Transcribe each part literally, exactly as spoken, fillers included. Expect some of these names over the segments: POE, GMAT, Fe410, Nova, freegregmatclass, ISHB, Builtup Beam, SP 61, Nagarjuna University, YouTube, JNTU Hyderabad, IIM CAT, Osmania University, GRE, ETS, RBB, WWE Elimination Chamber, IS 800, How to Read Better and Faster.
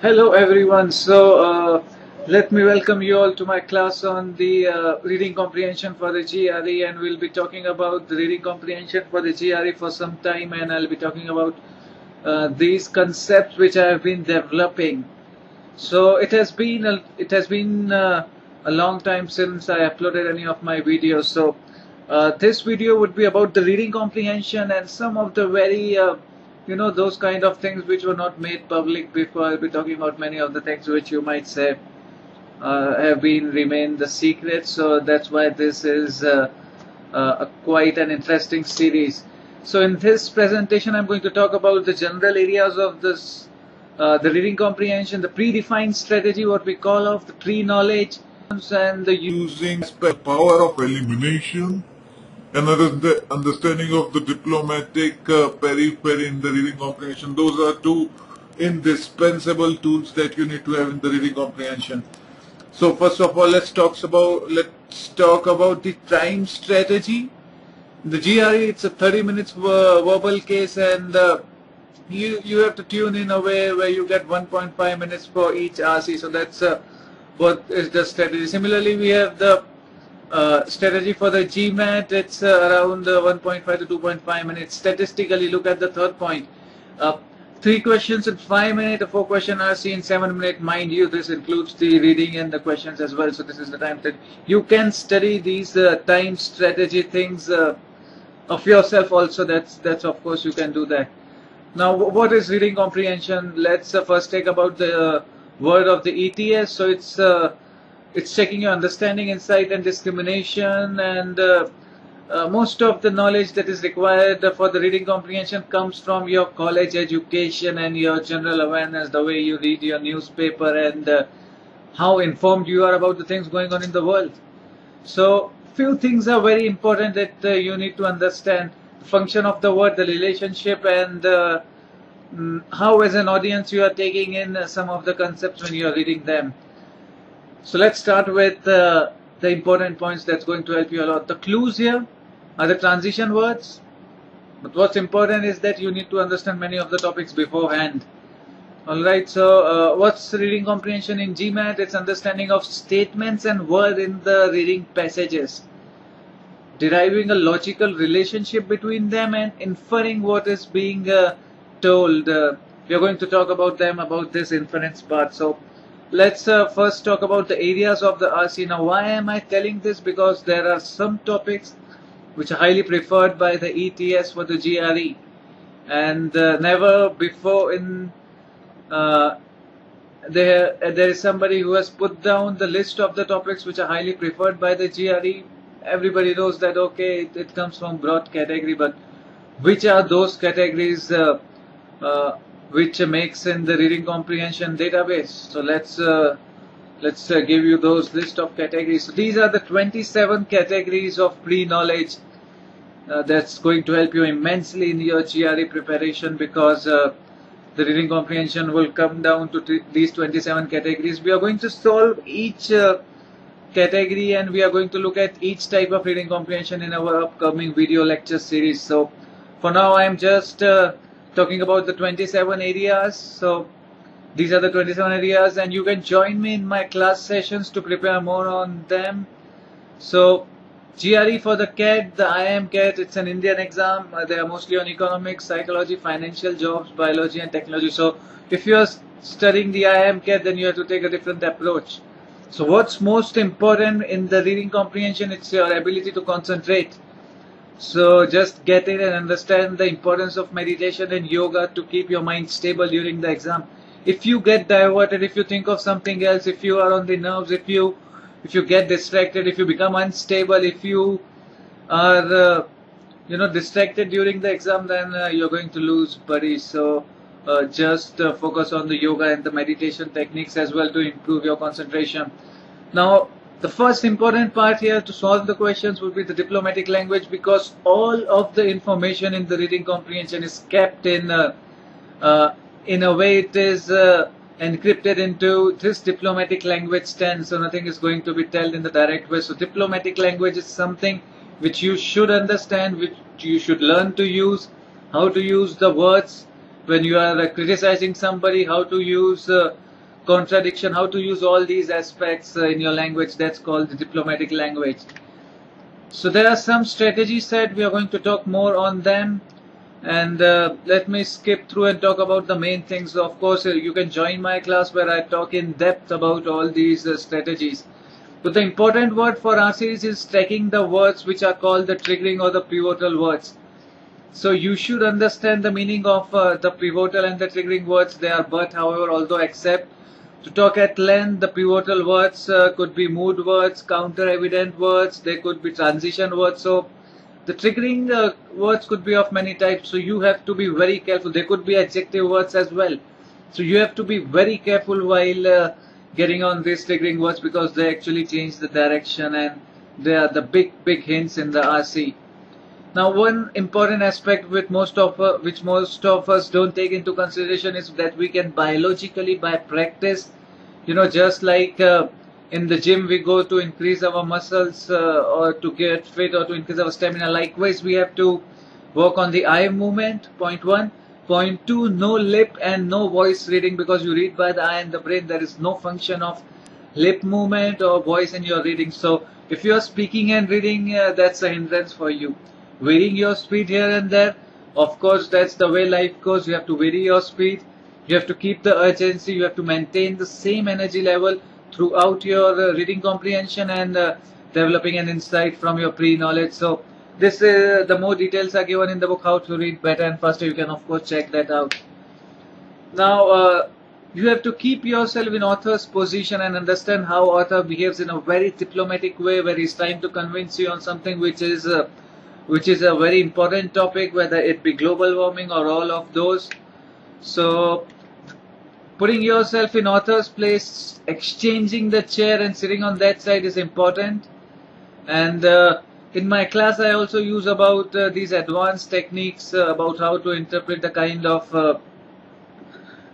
Hello everyone. So uh, let me welcome you all to my class on the uh, reading comprehension for the G R E, and we'll be talking about the reading comprehension for the G R E for some time, and I'll be talking about uh, these concepts which I have been developing. So it has been a, it has been uh, a long time since I uploaded any of my videos. So uh, this video would be about the reading comprehension and some of the very uh, you know, those kind of things which were not made public before. I'll be talking about many of the things which you might say uh, have been remained the secret. So that's why this is uh, uh, quite an interesting series. So in this presentation, I'm going to talk about the general areas of this, uh, the reading comprehension, the predefined strategy, what we call of the pre-knowledge, and the using the power of elimination. Another is the understanding of the diplomatic uh, periphery in the reading comprehension. Those are two indispensable tools that you need to have in the reading comprehension. So first of all, let's talk about let's talk about the time strategy. The G R E, it's a thirty minutes uh, verbal case, and uh, you you have to tune in a way where you get one point five minutes for each R C. So that's uh, what is the strategy. Similarly, we have the Uh, strategy for the G MAT. It's uh, around uh, one point five to two point five minutes. Statistically, look at the third point. Uh, three questions in five minutes, a four question R C in seven minutes. Mind you, this includes the reading and the questions as well. So this is the time that you can study these uh, time strategy things uh, of yourself also. That's, that's of course you can do that. Now, what is reading comprehension? Let's uh, first take about the uh, word of the E T S. So it's uh, It's checking your understanding, insight, and discrimination, and uh, uh, most of the knowledge that is required for the reading comprehension comes from your college education and your general awareness, the way you read your newspaper, and uh, how informed you are about the things going on in the world. So few things are very important that uh, you need to understand: the function of the word, the relationship, and uh, how as an audience you are taking in uh, some of the concepts when you are reading them. So let's start with uh, the important points that's going to help you a lot. The clues here are the transition words, but what's important is that you need to understand many of the topics beforehand. Alright, so uh, what's reading comprehension in G MAT? It's understanding of statements and words in the reading passages, deriving a logical relationship between them and inferring what is being uh, told. Uh, we are going to talk about them, about this inference part. So let's uh, first talk about the areas of the R C. Now, why am I telling this? Because there are some topics which are highly preferred by the E T S for the G R E, and uh, never before in uh, there there is somebody who has put down the list of the topics which are highly preferred by the G R E. Everybody knows that, okay, it, it comes from broad category, but which are those categories uh, uh, which makes in the reading comprehension database? So let's uh, let's uh, give you those list of categories. So these are the twenty-seven categories of pre-knowledge uh, that's going to help you immensely in your G R E preparation, because uh, the reading comprehension will come down to these twenty-seven categories. We are going to solve each uh, category, and we are going to look at each type of reading comprehension in our upcoming video lecture series. So for now, I am just uh, talking about the twenty-seven areas. So these are the twenty-seven areas, and you can join me in my class sessions to prepare more on them. So G R E for the CAT, the I I M CAT, it's an Indian exam. They are mostly on economics, psychology, financial, jobs, biology, and technology. So if you are studying the I I M CAT, then you have to take a different approach. So what's most important in the reading comprehension? It's your ability to concentrate. So just get in and understand the importance of meditation and yoga to keep your mind stable during the exam. If you get diverted, if you think of something else, if you are on the nerves, if you if you get distracted, if you become unstable, if you are uh, you know distracted during the exam, then uh, you're going to lose buddies. So uh, just uh, focus on the yoga and the meditation techniques as well to improve your concentration. Now, the first important part here to solve the questions would be the diplomatic language, because all of the information in the reading comprehension is kept in uh, uh, in a way it is uh, encrypted into this diplomatic language stance. So nothing is going to be told in the direct way. So diplomatic language is something which you should understand, which you should learn to use, how to use the words when you are uh, criticizing somebody, how to use uh, contradiction, how to use all these aspects in your language. That's called the diplomatic language. So there are some strategies that we are going to talk more on them, and uh, let me skip through and talk about the main things. Of course, you can join my class where I talk in depth about all these uh, strategies. But the important word for our series is tracking the words which are called the triggering or the pivotal words. So you should understand the meaning of uh, the pivotal and the triggering words. They are but, however, although, except. To talk at length, the pivotal words uh, could be mood words, counter-evident words, they could be transition words. So the triggering uh, words could be of many types, so you have to be very careful. They could be adjective words as well. So you have to be very careful while uh, getting on these triggering words, because they actually change the direction and they are the big, big hints in the R C. Now, one important aspect with most of, uh, which most of us don't take into consideration is that we can biologically, by practice, you know, just like uh, in the gym we go to increase our muscles uh, or to get fit or to increase our stamina. Likewise, we have to work on the eye movement, point one. Point two, no lip and no voice reading, because you read by the eye and the brain. There is no function of lip movement or voice in your reading. So if you are speaking and reading, uh, that's a hindrance for you. Varying your speed here and there, of course, that's the way life goes. You have to vary your speed, you have to keep the urgency, you have to maintain the same energy level throughout your uh, reading comprehension and uh, developing an insight from your pre-knowledge. So this uh, the more details are given in the book How to Read Better and Faster. You can of course check that out. Now uh, you have to keep yourself in author's position and understand how author behaves in a very diplomatic way, where he's trying to convince you on something which is uh, which is a very important topic, whether it be global warming or all of those. So putting yourself in author's place, exchanging the chair and sitting on that side is important. And uh, in my class I also use about uh, these advanced techniques uh, about how to interpret the kind of uh,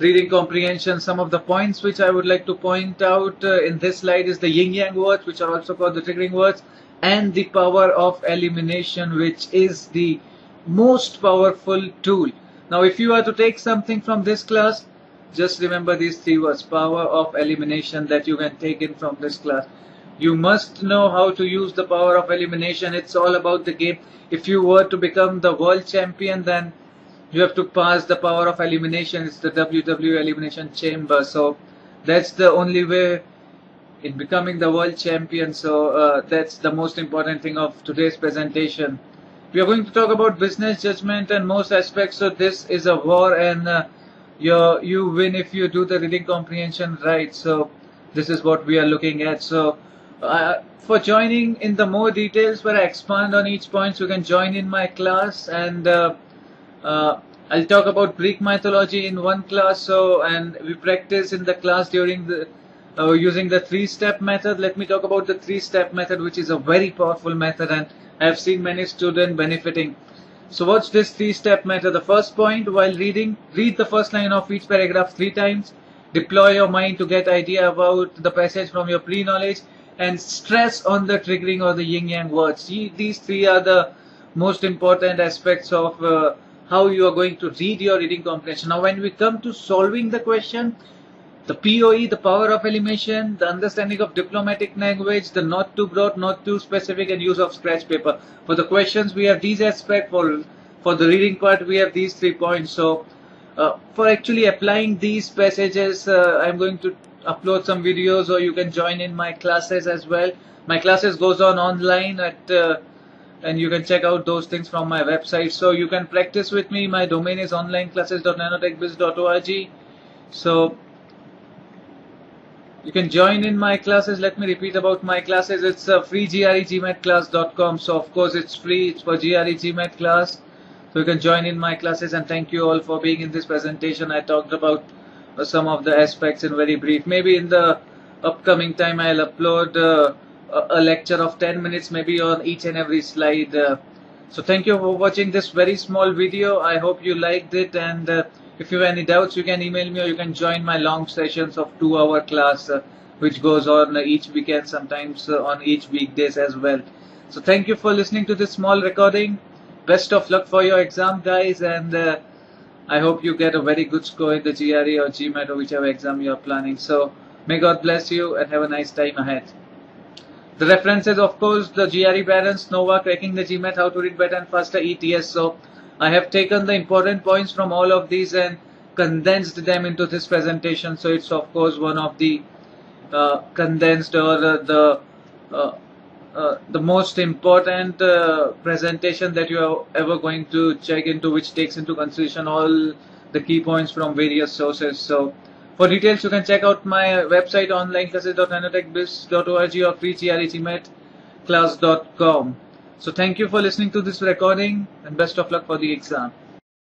reading comprehension. Some of the points which I would like to point out uh, in this slide is the yin-yang words, which are also called the triggering words, and the power of elimination, which is the most powerful tool. Now, if you are to take something from this class, just remember these three words, power of elimination, that you can take in from this class. You must know how to use the power of elimination. It's all about the game. If you were to become the world champion, then you have to pass the power of elimination. It's the W W E Elimination Chamber. So that's the only way in becoming the world champion. So uh, that's the most important thing of today's presentation. We are going to talk about business judgment and most aspects. So this is a war, and uh, you you win if you do the reading comprehension right. So this is what we are looking at. So uh, for joining in the more details where I expand on each point, so you can join in my class, and uh, uh, I'll talk about Greek mythology in one class. So, and we practice in the class during the Uh, using the three-step method. Let me talk about the three-step method, which is a very powerful method, and I have seen many students benefiting. So what's this three-step method? The first point, while reading, read the first line of each paragraph three times. Deploy your mind to get idea about the passage from your pre-knowledge, and stress on the triggering or the yin-yang words. See, these three are the most important aspects of uh, how you are going to read your reading comprehension. Now, when we come to solving the question, the P O E, the power of elimination, the understanding of diplomatic language, the not too broad, not too specific, and use of scratch paper. For the questions, we have these aspects. For, for the reading part, we have these three points. So, uh, for actually applying these passages, uh, I'm going to upload some videos, or you can join in my classes as well. My classes goes on online, at, uh, and you can check out those things from my website. So, you can practice with me. My domain is online classes dot nanotechbiz dot org. So, you can join in my classes. Let me repeat about my classes. It's uh, free G R E G M A T class dot com. So of course it's free. It's for G R E G M A T class. So you can join in my classes, and thank you all for being in this presentation. I talked about uh, some of the aspects in very brief. Maybe in the upcoming time I'll upload uh, a lecture of ten minutes maybe on each and every slide. Uh, so thank you for watching this very small video. I hope you liked it, and uh, if you have any doubts, you can email me, or you can join my long sessions of two hour class, uh, which goes on uh, each weekend, sometimes uh, on each weekdays as well. So thank you for listening to this small recording. Best of luck for your exam, guys, and uh, I hope you get a very good score in the G R E or GMAT or whichever exam you are planning. So may God bless you and have a nice time ahead. The references, of course, the G R E Barons, Nova, Cracking the GMAT, How to Read Better and Faster, E T S. So I have taken the important points from all of these and condensed them into this presentation. So it's, of course, one of the uh, condensed or uh, the uh, uh, the most important uh, presentation that you are ever going to check into, which takes into consideration all the key points from various sources. So for details, you can check out my website online classes dot nanotech biz dot org or free g r e g mat class dot com. So thank you for listening to this recording and best of luck for the exam.